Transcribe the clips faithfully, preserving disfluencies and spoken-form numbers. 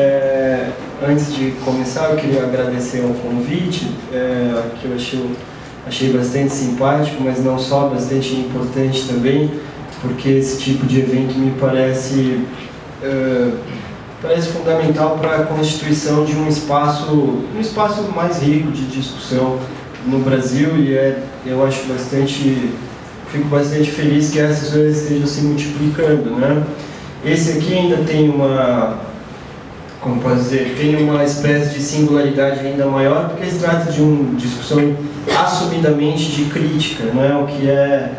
É, antes de começar, eu queria agradecer ao convite, é, que eu achei, achei bastante simpático, mas não só, bastante importante também, porque esse tipo de evento me parece, é, parece fundamental para a constituição de um espaço, um espaço mais rico de discussão no Brasil, e é, eu acho bastante, fico bastante feliz que essas coisas estejam se multiplicando, né? Esse aqui ainda tem uma, como posso dizer, tem uma espécie de singularidade ainda maior, porque se trata de uma discussão assumidamente de crítica, né? O que é,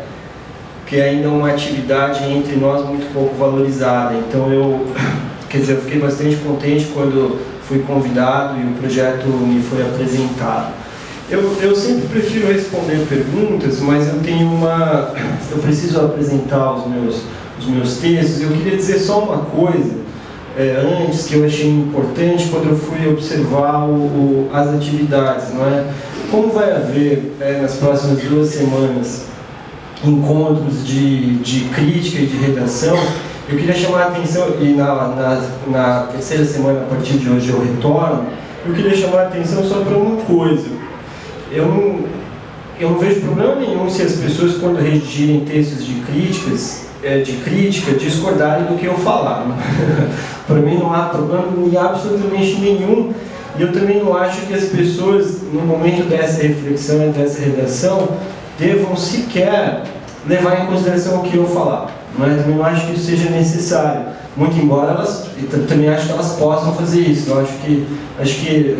que é ainda uma atividade entre nós muito pouco valorizada. Então eu, quer dizer, eu fiquei bastante contente quando fui convidado e o projeto me foi apresentado. Eu, eu sempre prefiro responder perguntas, mas eu tenho uma, eu preciso apresentar os meus, os meus textos. Eu queria dizer só uma coisa, é, antes, que eu achei importante quando eu fui observar o, o, as atividades, não é? Como vai haver, é, nas próximas duas semanas, encontros de, de crítica e de redação, eu queria chamar a atenção, e na, na, na terceira semana, a partir de hoje, eu retorno, eu queria chamar a atenção só para uma coisa. Eu não, eu não vejo problema nenhum se as pessoas, quando redigirem textos de críticas, de crítica, discordarem do que eu falar. Para mim não há problema absolutamente nenhum, e eu também não acho que as pessoas, no momento dessa reflexão e dessa redação, devam sequer levar em consideração o que eu falar. Mas também não acho que isso seja necessário, muito embora elas, também acho que elas possam fazer isso. Eu acho que, acho que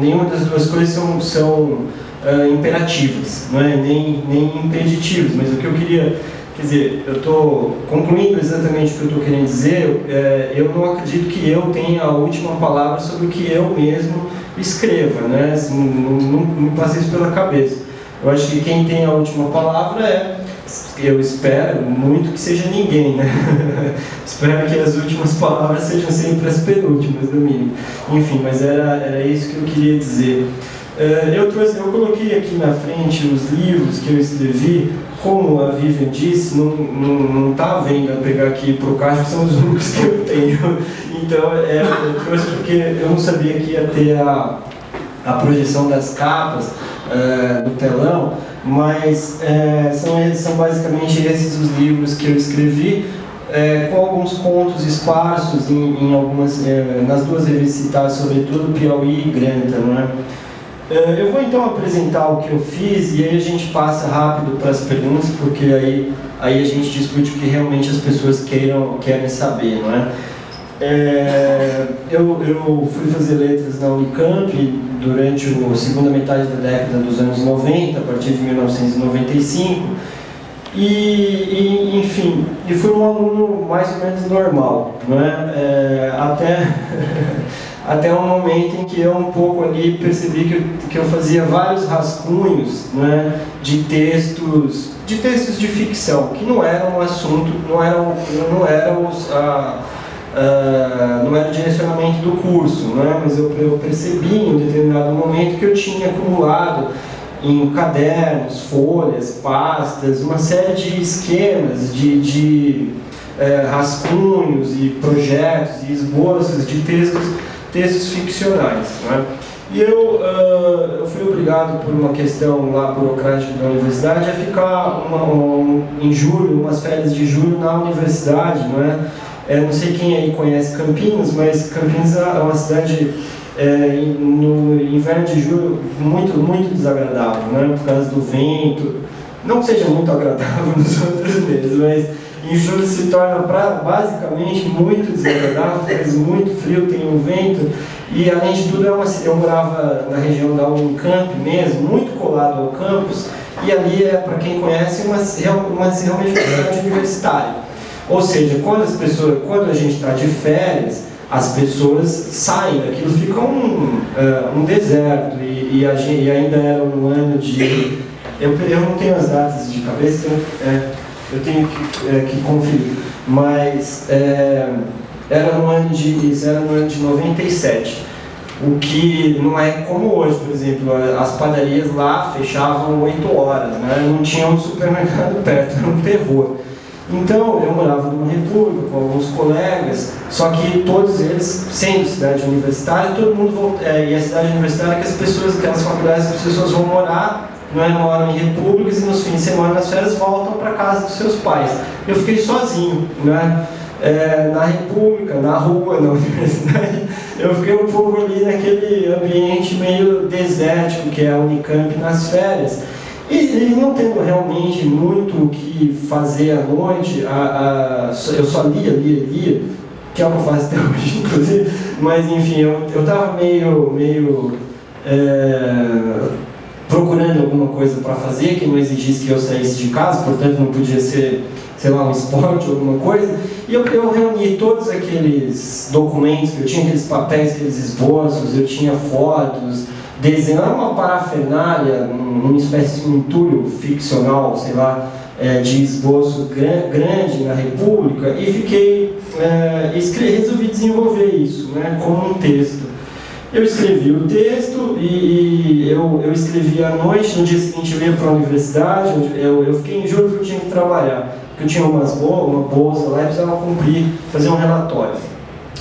nenhuma das duas coisas são... são Uh, imperativas, não é? nem, nem impeditivos, mas o que eu queria, quer dizer, eu estou concluindo exatamente o que eu estou querendo dizer, é, eu não acredito que eu tenha a última palavra sobre o que eu mesmo escreva, né? Assim, não, não, não me passa isso pela cabeça. Eu acho que quem tem a última palavra é, eu espero muito que seja ninguém, né? Espero que as últimas palavras sejam sempre as penúltimas, no mínimo. Enfim, mas era, era isso que eu queria dizer. Eu, trouxe, eu coloquei aqui na frente os livros que eu escrevi. Como a Vivian disse, não, não, não tá vendo a pegar aqui para o caixa, são os únicos que eu tenho. Então é, eu trouxe porque eu não sabia que ia ter a, a projeção das capas é, do telão, mas é, são, são basicamente esses os livros que eu escrevi, é, com alguns contos esparsos em, em algumas, é, nas duas revistas citadas, sobretudo Piauí e Granta, não é? Eu vou então apresentar o que eu fiz e aí a gente passa rápido para as perguntas, porque aí, aí a gente discute o que realmente as pessoas queiram, querem saber, não é? É, eu, eu fui fazer letras na Unicamp durante a segunda metade da década dos anos noventa, a partir de mil novecentos e noventa e cinco, e, e enfim, e fui um aluno mais ou menos normal, não é? É, até... até um momento em que eu um pouco ali percebi que eu, que eu fazia vários rascunhos, né, de textos de textos de ficção que não eram um assunto, não eram não era os, a, a, não era o direcionamento do curso, né, mas eu, eu percebi em um determinado momento que eu tinha acumulado em cadernos, folhas, pastas, uma série de esquemas de, de é, rascunhos e projetos e esboços de textos textos ficcionais, né? E eu, uh, eu fui obrigado por uma questão lá burocrática da universidade a ficar uma, um, em julho, umas férias de julho na universidade, né? É, não sei quem aí conhece Campinas, mas Campinas é uma cidade, é, no inverno de julho, muito, muito desagradável, né? Por causa do vento, não que seja muito agradável nos outros meses, mas em julho se torna pra, basicamente muito desagradável, faz muito frio, tem um vento, e além de tudo, é uma, eu morava na região da Unicamp mesmo, muito colado ao campus, e ali é, para quem conhece, uma, uma, realmente uma cidade universitária. Ou seja, quando, as pessoas, quando a gente está de férias, as pessoas saem daquilo, fica um, uh, um deserto, e, e, a, e ainda era um ano de... Eu, eu não tenho as datas de cabeça, é, eu tenho que, é, que conferir, mas é, era, no ano de, era no ano de noventa e sete, o que não é como hoje, por exemplo, as padarias lá fechavam oito horas, né? Não tinha um supermercado perto, era um terror. Então eu morava numa república com alguns colegas, Só que todos eles, sendo cidade universitária, todo mundo volta, é, e a cidade universitária é que as pessoas, aquelas faculdades, as pessoas vão morar, não é, moram em repúblicas e nos fins de semana, nas férias, voltam para casa dos seus pais. Eu fiquei sozinho, né? É, na república, na rua, na universidade, eu fiquei um pouco ali naquele ambiente meio desértico que é a Unicamp nas férias. E, e não tendo realmente muito o que fazer à noite, a, a, eu só lia, lia, lia, que é o que eu faço até hoje, inclusive, mas enfim, eu, eu tava meio, meio é, procurando alguma coisa para fazer que não exigisse que eu saísse de casa, portanto não podia ser, sei lá, um esporte, alguma coisa, e eu, eu reuni todos aqueles documentos que eu tinha, aqueles papéis, aqueles esboços, eu tinha fotos, desenhar uma parafernália, uma espécie de entulho ficcional, sei lá, é, de esboço gran, grande na República, e fiquei, é, escrevi, resolvi desenvolver isso, né, como um texto. Eu escrevi o texto e, e eu, eu escrevi à noite, no dia seguinte eu ia para a universidade, eu, eu fiquei em julho porque eu tinha que trabalhar. Eu tinha umas bol uma bolsa lá e precisava cumprir, fazer um relatório.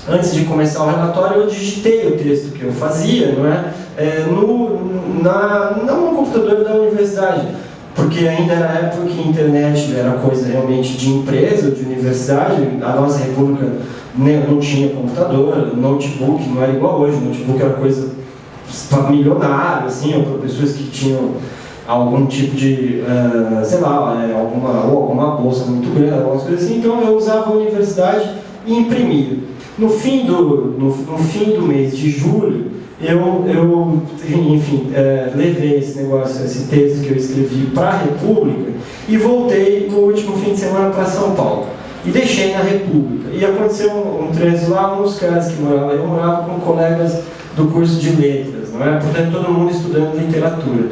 Antes de começar o relatório, eu digitei o texto que eu fazia, não é? É no, na, não no computador da universidade, porque ainda era época que a internet era coisa realmente de empresa, de universidade. A nossa república não tinha computador, notebook não era igual hoje, notebook era coisa para milionário, assim, ou para pessoas que tinham algum tipo de, uh, sei lá, alguma, alguma bolsa muito grande, algumas coisas assim. Então eu usava a universidade e imprimia. No fim do, no, no fim do mês de julho, eu, eu enfim, uh, levei esse negócio, esse texto que eu escrevi para a República e voltei no último fim de semana para São Paulo. E deixei na República. E aconteceu um, um trecho lá, uns caras que moravam, eu morava com colegas do curso de letras, não é? Portanto, todo mundo estudando literatura.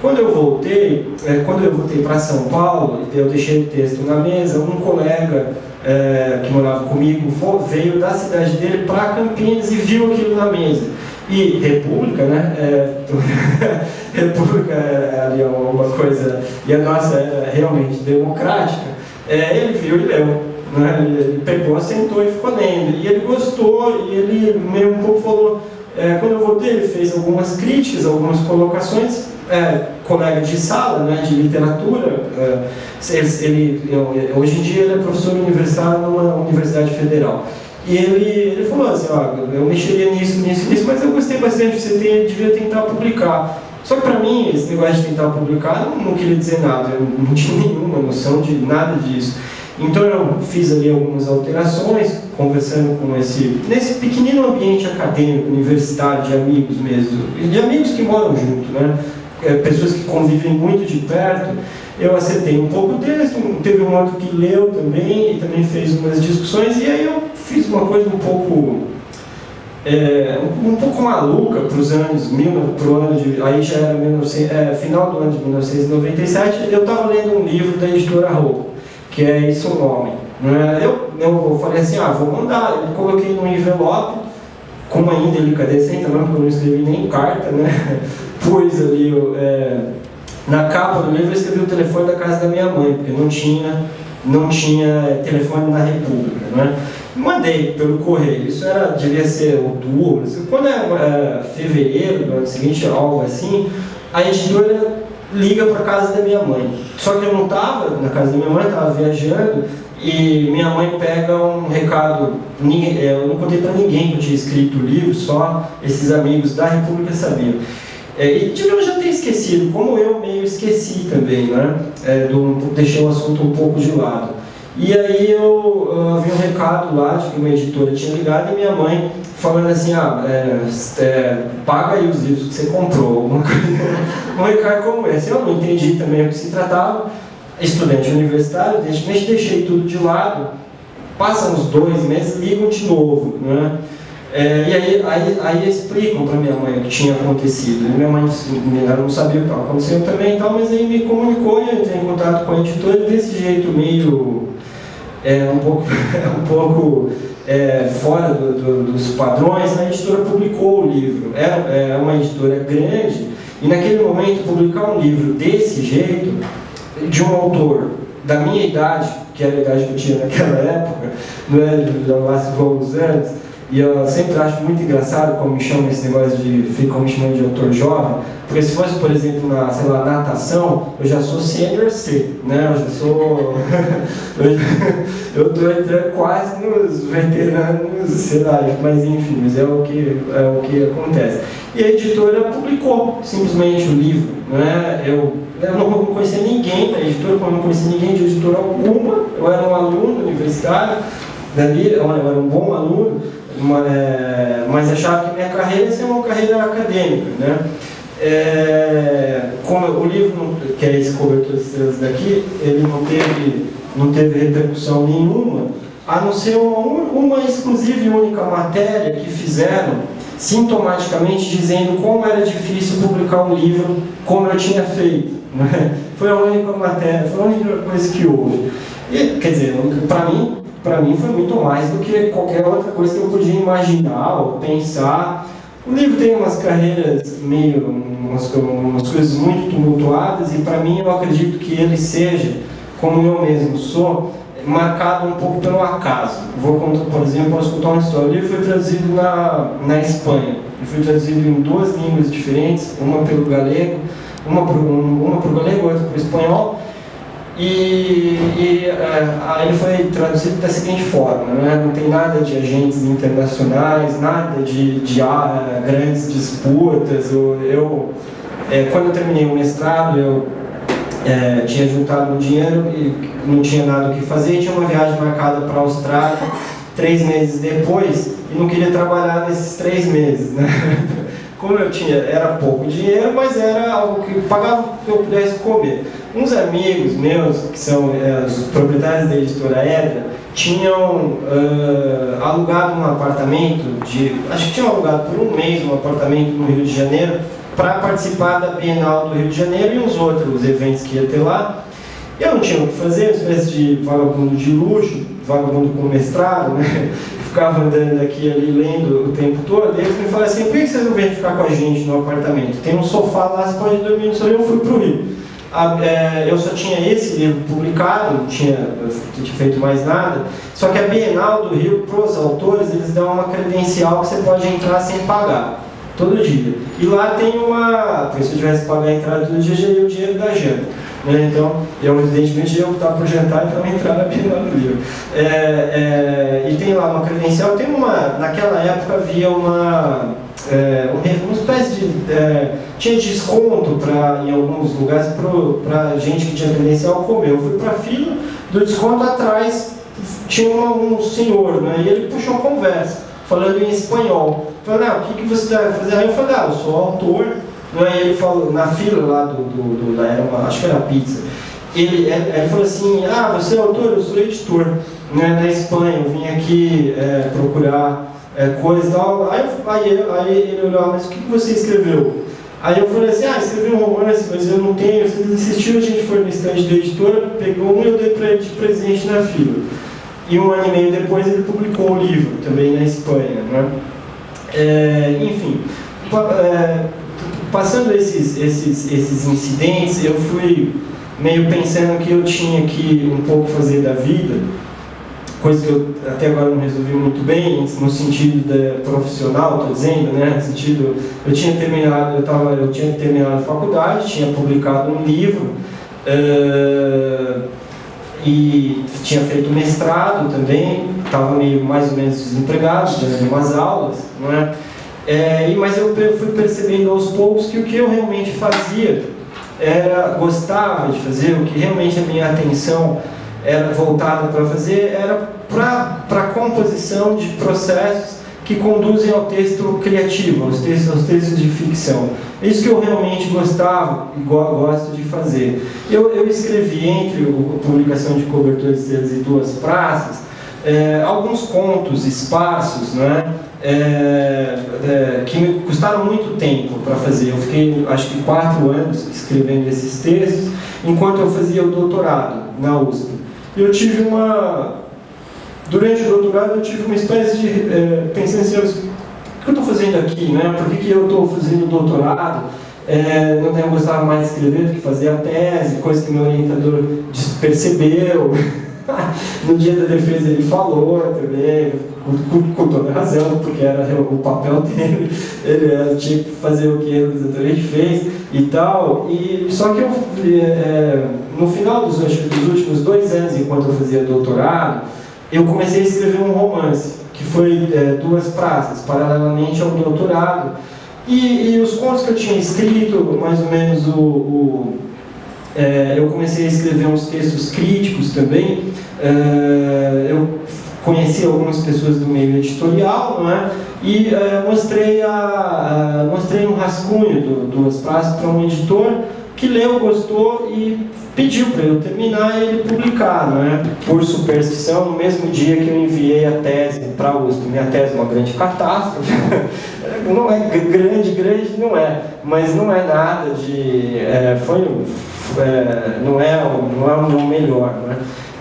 Quando eu voltei, quando eu voltei para São Paulo, eu deixei o texto na mesa, um colega é, que morava comigo veio da cidade dele para Campinas e viu aquilo na mesa. E República, né? É, República era é, uma coisa, e a nossa era é, realmente democrática. É, ele viu e leu, né? Ele, ele pegou, sentou e ficou lendo. E ele gostou e ele meio um pouco falou... É, quando eu voltei, ele fez algumas críticas, algumas colocações, é, colega de sala, né, de literatura, é, ele, ele, hoje em dia ele é professor universitário numa universidade federal, e ele, ele falou assim, ó, eu mexeria nisso, nisso, nisso, mas eu gostei bastante, você tem, devia tentar publicar. Só que para mim, esse negócio de tentar publicar, não, não queria dizer nada, eu não tinha nenhuma noção de nada disso. Então eu fiz ali algumas alterações, conversando com esse, nesse pequenino ambiente acadêmico, universitário, de amigos mesmo, de amigos que moram junto, né? É, pessoas que convivem muito de perto. Eu acertei um pouco o texto, teve um outro que leu também, e também fez umas discussões, e aí eu fiz uma coisa um pouco, é, um pouco maluca para os anos mil, pro ano de, aí já era mil e novecentos, é, final do ano de mil novecentos e noventa e sete, eu estava lendo um livro da editora Rocco, que é isso o nome. Eu, eu falei assim, ah, vou mandar. Eu coloquei num envelope, com uma indelicadeza, então, porque eu não escrevi nem carta, né? Pus ali, eu, é, na capa do livro eu escrevi o telefone da casa da minha mãe, porque não tinha, não tinha telefone na República, né? Mandei pelo correio, isso era, devia ser outubro, quando é, é fevereiro, no ano seguinte, algo assim, a editora liga para a casa da minha mãe. Só que eu não estava na casa da minha mãe, estava viajando, e minha mãe pega um recado, ninguém, eu não contei para ninguém que eu tinha escrito o livro, só esses amigos da República sabiam. É, e deviam já ter esquecido, como eu meio esqueci também, né? É, do, deixei o assunto um pouco de lado. E aí eu, eu vi um recado lá, de que uma editora tinha ligado, e minha mãe falando assim, ah, é, é, paga aí os livros que você comprou, alguma coisa, um recado como esse. Eu não entendi também o que se tratava, estudante universitário, deixei, deixei tudo de lado, passam uns dois meses, ligam de novo, né? É, e aí, aí, aí explicam para minha mãe o que tinha acontecido. Minha mãe não sabia o que estava acontecendo também e tal, mas aí me comunicou e eu entrei em contato com a editora desse jeito meio... É, um pouco, um pouco é, fora do, do, dos padrões, né? A editora publicou o livro. É, é uma editora grande e naquele momento publicar um livro desse jeito, de um autor da minha idade, que era legal discutir naquela época, não é? Já se vão uns anos. E eu sempre acho muito engraçado como me chamam esse negócio de, como me chamam de autor jovem, porque se fosse, por exemplo, na, sei lá, natação, eu já sou sênior C, né? Eu já sou... eu estou entrando quase nos veteranos, sei lá, mas enfim, mas é o que, é o que acontece. E a editora publicou simplesmente o livro, né? Eu, eu não conhecia ninguém da editora, como eu não conhecia ninguém de editora alguma, eu era um aluno universitário, dali, eu era um bom aluno, mas achava que minha carreira ia ser uma carreira acadêmica, né? É, como o livro, que é esse Cobertor de Estrelas daqui, ele não teve, não teve repercussão nenhuma, a não ser uma, uma exclusiva e única matéria que fizeram, sintomaticamente dizendo como era difícil publicar um livro como eu tinha feito, né? Foi a única matéria, foi a única coisa que houve. E, quer dizer, para mim, Para mim foi muito mais do que qualquer outra coisa que eu podia imaginar ou pensar. O livro tem umas carreiras meio, umas, umas coisas muito tumultuadas, e para mim eu acredito que ele seja, como eu mesmo sou, marcado um pouco pelo acaso. Vou contar, por exemplo, posso contar uma história. O livro foi traduzido na, na Espanha. Ele foi traduzido em duas línguas diferentes, uma pelo galego, uma para o galego, outra para o espanhol. E, e uh, ele foi traduzido da seguinte forma, né? Não tem nada de agentes internacionais, nada de, de uh, grandes disputas. Eu, eu, é, quando eu terminei o mestrado, eu é, tinha juntado um dinheiro e não tinha nada o que fazer. Tinha uma viagem marcada para a Austrália três meses depois e não queria trabalhar nesses três meses, né? Como eu tinha, era pouco dinheiro, mas era algo que pagava que eu pudesse comer. Uns amigos meus, que são é, os proprietários da editora Edra, tinham uh, alugado um apartamento, de, acho que tinham alugado por um mês um apartamento no Rio de Janeiro, para participar da Bienal do Rio de Janeiro e uns outros eventos que ia ter lá. Eu não tinha o que fazer, uma espécie de vagabundo de luxo, vagabundo com mestrado, né? Ficava andando aqui ali, lendo o tempo todo, e eles me falaram assim: por que vocês não vêm ficar com a gente no apartamento? Tem um sofá lá, você pode dormir no sofá. Eu fui para o Rio. A, é, eu só tinha esse livro publicado, não tinha, tinha feito mais nada, só que a Bienal do Rio, para os autores, eles dão uma credencial que você pode entrar sem pagar, todo dia. E lá tem uma... Porque se eu tivesse que pagar a entrada todo dia, eu ia o dinheiro da janta. Então, eu evidentemente ia optar por jantar, então entrar na Bienal do Rio. É, é, e tem lá uma credencial, tem uma... Naquela época havia uma... É, uma espécie de... É, tinha desconto pra, em alguns lugares para gente que tinha credencial comer. Eu fui para a fila do desconto, atrás tinha um, um senhor, né? E ele puxou uma conversa, falando em espanhol. Falei: ah, o que, que você vai fazer? Aí eu falei: ah, eu sou autor. Aí ele falou, na fila lá do, do, do da, era uma, acho que era pizza, ele, ele falou assim: ah, você é autor? Eu sou editor, né, da Espanha, eu vim aqui é, procurar é, coisas e tal. Aí, aí, aí ele olhou: mas o que você escreveu? Aí eu falei assim: ah, escrevi um romance, mas eu não tenho. Ele insistiu, a gente foi no estande da editora, pegou um e eu dei para ele de presente na fila. E um ano e meio depois ele publicou o livro, também na Espanha, né? É, enfim, é, passando esses, esses, esses incidentes, eu fui meio pensando que eu tinha que um pouco fazer da vida, coisa que eu até agora não resolvi muito bem, no sentido de, profissional, estou dizendo, né? No sentido, eu tinha terminado, eu tava, eu tinha terminado a faculdade, tinha publicado um livro, uh, e tinha feito mestrado também, estava meio mais ou menos desempregado, dando umas aulas, não é? É, mas eu fui percebendo aos poucos que o que eu realmente fazia era, gostava de fazer, o que realmente a minha atenção era voltada para fazer, era para a composição de processos que conduzem ao texto criativo, aos textos, aos textos de ficção. Isso que eu realmente gostava, igual gosto de fazer. Eu, eu escrevi, entre a publicação de Cobertor de Estrelas e Duas Praças, é, alguns contos, espaços, né? É, é, que me custaram muito tempo para fazer. Eu fiquei, acho que, quatro anos escrevendo esses textos, enquanto eu fazia o doutorado na U S P. Eu tive uma... Durante o doutorado, eu tive uma espécie de... É, pensando assim: o que eu estou fazendo aqui, né? Por que, que eu estou fazendo o doutorado? É, não tenho gostado mais de escrever do que fazer a tese, coisa que meu orientador percebeu. No dia da defesa ele falou também, com, com toda razão, porque era o papel dele, ele tinha que fazer o que o exatamente fez e tal. E, só que eu, é, no final dos, dos últimos dois anos, enquanto eu fazia doutorado, eu comecei a escrever um romance, que foi é, Duas Praças, paralelamente ao doutorado. E, e os contos que eu tinha escrito, mais ou menos o... o é, eu comecei a escrever uns textos críticos também. É, eu conheci algumas pessoas do meio editorial, não é? E é, mostrei, a, a, mostrei um rascunho do, Duas Praças para um editor que leu, gostou e pediu para eu terminar e ele publicar, não é? Por superstição, no mesmo dia que eu enviei a tese para a U S P. Minha tese é uma grande catástrofe, não é grande, grande não é, mas não é nada de... É, foi, é, não é não é o melhor, né?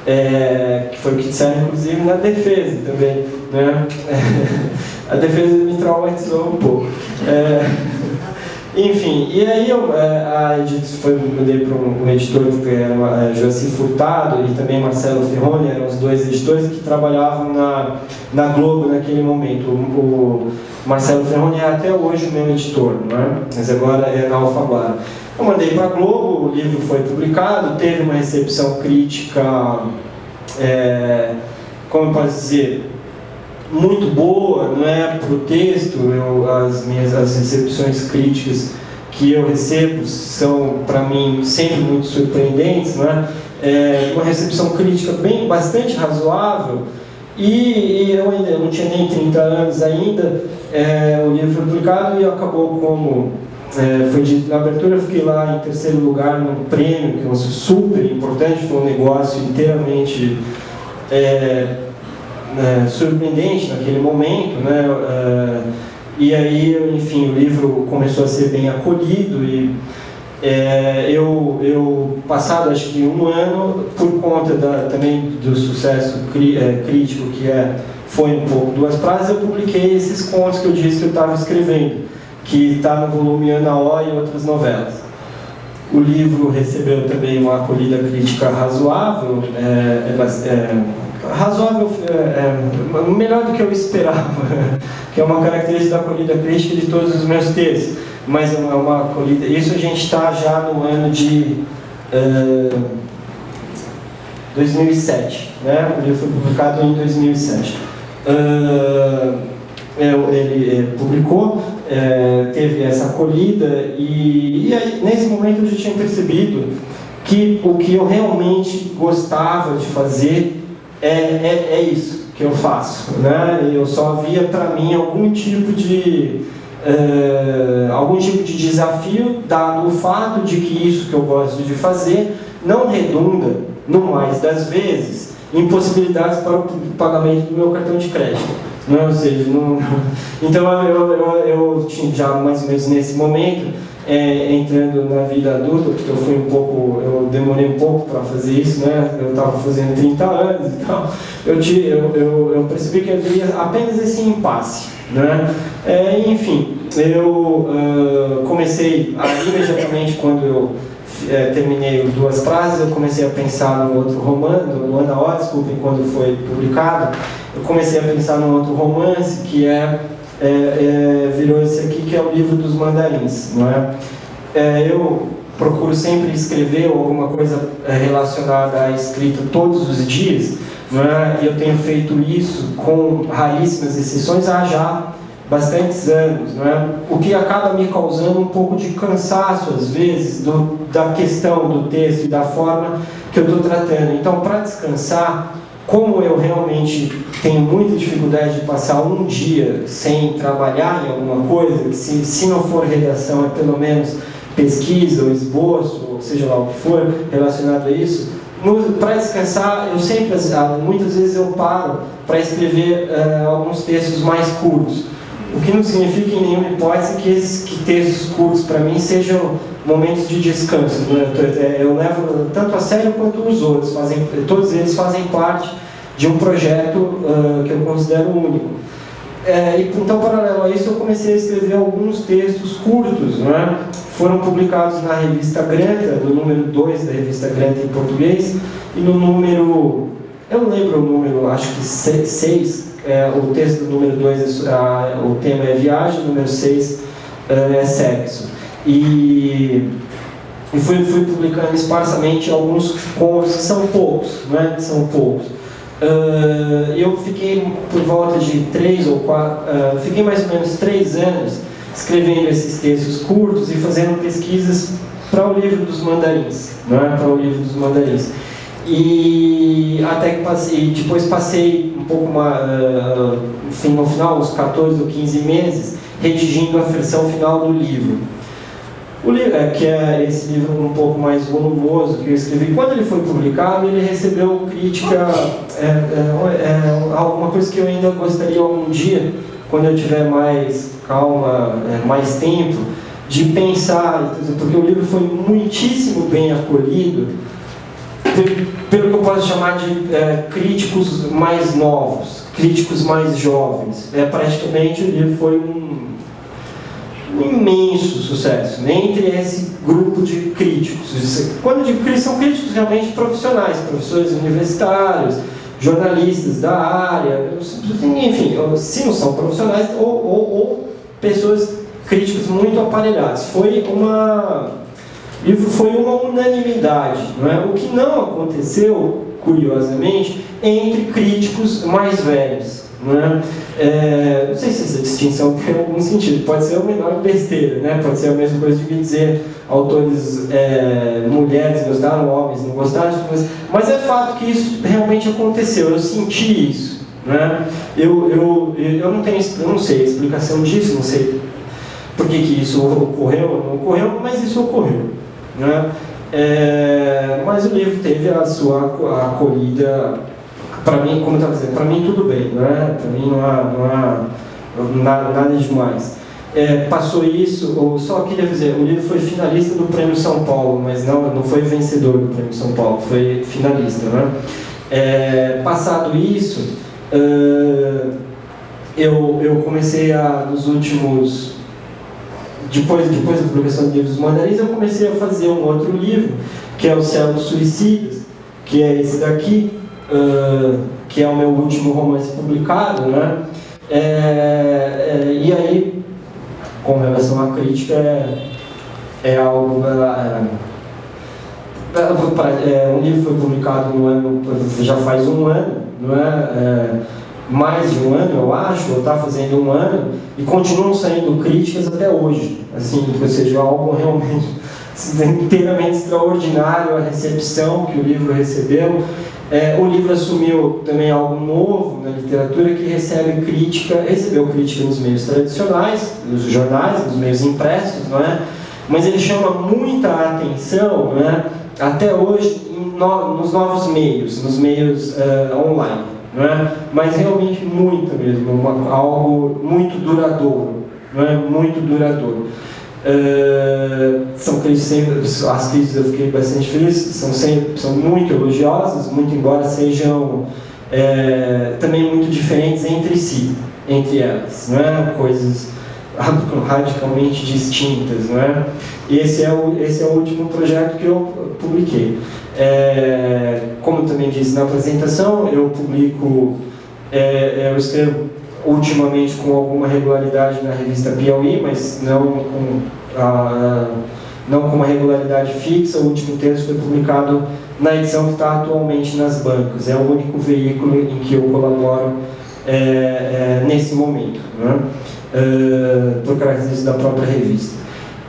É, que foi o que disseram, inclusive, na defesa também, né? É, a defesa me traumatizou um pouco. É, Enfim, e aí eu, a, a, foi, mudei para um, um editor que era Joacim Furtado e também Marcelo Ferroni, eram os dois editores que trabalhavam na, na Globo naquele momento. O, o Marcelo Ferroni é até hoje o meu editor, não é? Mas agora é na Alphabara. Eu mandei para a Globo, o livro foi publicado, teve uma recepção crítica, é, como eu posso dizer, muito boa, não é, para o texto. Eu, as minhas as recepções críticas que eu recebo são, para mim, sempre muito surpreendentes, não é? É uma recepção crítica bem, bastante razoável, e, e eu ainda eu não tinha nem trinta anos ainda. É, o livro foi publicado e acabou como é, foi dito na abertura. Eu fiquei lá em terceiro lugar num prêmio que é um super importante, foi um negócio inteiramente... É, É, surpreendente naquele momento, né? É, e aí, enfim, o livro começou a ser bem acolhido e é, eu, eu, passado acho que um ano, por conta da, também do sucesso cri, é, crítico que é, foi um pouco Duas Praças, eu publiquei esses contos que eu disse que eu estava escrevendo, que está no volume Ana O e Outras Novelas. O livro recebeu também uma acolhida crítica razoável, é, é, é, razoável, é, é, melhor do que eu esperava, que é uma característica da acolhida crítica de todos os meus textos, mas é uma, uma acolhida. Isso a gente está já no ano de é, dois mil e sete, né? Ele foi publicado em dois mil e sete. Uh, ele, ele publicou, é, teve essa acolhida, e, e aí, nesse momento eu já tinha percebido que o que eu realmente gostava de fazer É, é, é isso que eu faço, né? Eu só via para mim algum tipo de uh, algum tipo de desafio, dado o fato de que isso que eu gosto de fazer não redunda, no mais das vezes, em possibilidades para o pagamento do meu cartão de crédito, né? Ou seja, não... então eu, eu, eu tinha já mais ou menos nesse momento, É, entrando na vida adulta, porque eu fui um pouco, eu demorei um pouco para fazer isso, né? Eu estava fazendo trinta anos e tal. Eu, te, eu, eu, eu percebi que havia apenas esse impasse, né? É, enfim, eu uh, comecei a, imediatamente quando eu é, terminei Duas Praças, eu comecei a pensar no outro romance, no Ana O, desculpem, quando foi publicado, eu comecei a pensar num outro romance que é É, é, virou esse aqui, que é O Livro dos Mandarins, não é? É, eu procuro sempre escrever alguma coisa relacionada à escrita todos os dias, não é? E eu tenho feito isso com raríssimas exceções há já bastantes anos, não é? O que acaba me causando um pouco de cansaço às vezes do, da questão do texto e da forma que eu estou tratando. Então, para descansar, como eu realmente tenho muita dificuldade de passar um dia sem trabalhar em alguma coisa, que se, se não for redação é pelo menos pesquisa ou esboço, ou seja lá o que for relacionado a isso, para descansar, eu sempre, muitas vezes eu paro para escrever uh, alguns textos mais curtos. O que não significa em nenhuma hipótese que esses que textos curtos para mim sejam momentos de descanso, né? Eu, eu levo tanto a sério quanto os outros, fazem, todos eles fazem parte de um projeto uh, que eu considero único. É, e, então, paralelo a isso, eu comecei a escrever alguns textos curtos, né? Foram publicados na revista Granta, no número dois da revista Granta em português, e no número Eu não lembro o número, acho que seis, é, o texto do número dois, é, o tema é viagem, o número seis é, é sexo. E, e fui, fui publicando esparsamente alguns contos, que são poucos, né? São poucos. Uh, eu fiquei por volta de três ou quatro, uh, fiquei mais ou menos três anos escrevendo esses textos curtos e fazendo pesquisas para o Livro dos Mandarins, né? Para o Livro dos Mandarins. E até que passei, depois passei um pouco mais, uh, no final, uns quatorze ou quinze meses, redigindo a versão final do livro. O livro, que é esse livro um pouco mais volumoso que eu escrevi, quando ele foi publicado, ele recebeu crítica, é, é, é, alguma coisa que eu ainda gostaria algum dia, quando eu tiver mais calma, é, mais tempo, de pensar, porque o livro foi muitíssimo bem acolhido, pelo que eu posso chamar de é, críticos mais novos, críticos mais jovens. É, praticamente o livro foi um imenso sucesso, né, entre esse grupo de críticos. Quando eu digo críticos, são críticos realmente profissionais, professores universitários, jornalistas da área, enfim, se não são profissionais, ou, ou, ou pessoas críticas muito aparelhadas. Foi uma... livro foi uma unanimidade, não é? O que não aconteceu, curiosamente, entre críticos mais velhos. Não é? É, não sei se essa distinção tem algum sentido, pode ser a menor besteira, né? Pode ser a mesma coisa de me dizer autores, é, mulheres gostaram, homens não gostaram, mas, mas é fato que isso realmente aconteceu, eu senti isso. Né? Eu, eu, eu não tenho, não sei a explicação disso, não sei por que, que isso ocorreu ou não ocorreu, mas isso ocorreu. Né? É, mas o livro teve a sua acolhida. Para mim, como eu estava dizendo, para mim tudo bem, né? Para mim não há, não há nada, nada demais. É, passou isso, eu só queria dizer, o livro foi finalista do Prêmio São Paulo, mas não, não foi vencedor do Prêmio São Paulo, foi finalista. Né? É, passado isso, uh, eu, eu comecei a, nos últimos... Depois, depois da publicação do Livro dos Mandarins, eu comecei a fazer um outro livro, que é O Céu dos Suicidas, que é esse daqui, Uh, que é o meu último romance publicado, né? É, é, e aí, com relação à crítica, é, é algo... É, é, um livro foi publicado no ano, já faz um ano, não é? É, mais de um ano, eu acho, ou está fazendo um ano, e continuam saindo críticas até hoje, assim, ou seja, algo realmente inteiramente extraordinário, a recepção que o livro recebeu. É, o livro assumiu também algo novo na literatura, que recebe crítica, recebeu crítica nos meios tradicionais, nos jornais, nos meios impressos, não é? Mas ele chama muita atenção, não é? Até hoje em no, nos novos meios, nos meios uh, online, não é? Mas realmente muita mesmo, uma, algo muito duradouro, não é? Muito duradouro. Uh, são sempre, as críticas eu fiquei bastante feliz, são, sempre, são muito elogiosas, muito embora sejam é, também muito diferentes entre si, entre elas, não é? Coisas radicalmente distintas, não é? E esse é o, esse é o último projeto que eu publiquei. É, como eu também disse na apresentação, eu publico, é, eu escrevo ultimamente com alguma regularidade na revista Piauí, mas não com, ah, não com uma regularidade fixa. O último texto foi publicado na edição que está atualmente nas bancas. É o único veículo em que eu colaboro é, é, nesse momento, né? É, por característica da própria revista.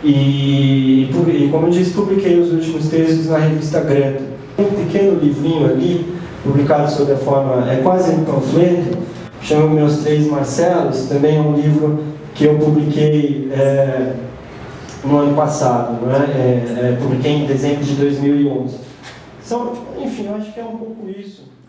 E, e, como eu disse, publiquei os últimos textos na revista Granta. Um pequeno livrinho ali, publicado sob a forma, é quase um panfleto, Chamo Meus Três Marcelos, também é um livro que eu publiquei é, no ano passado, né? É, é, publiquei em dezembro de dois mil e onze. Então, enfim, eu acho que é um pouco isso.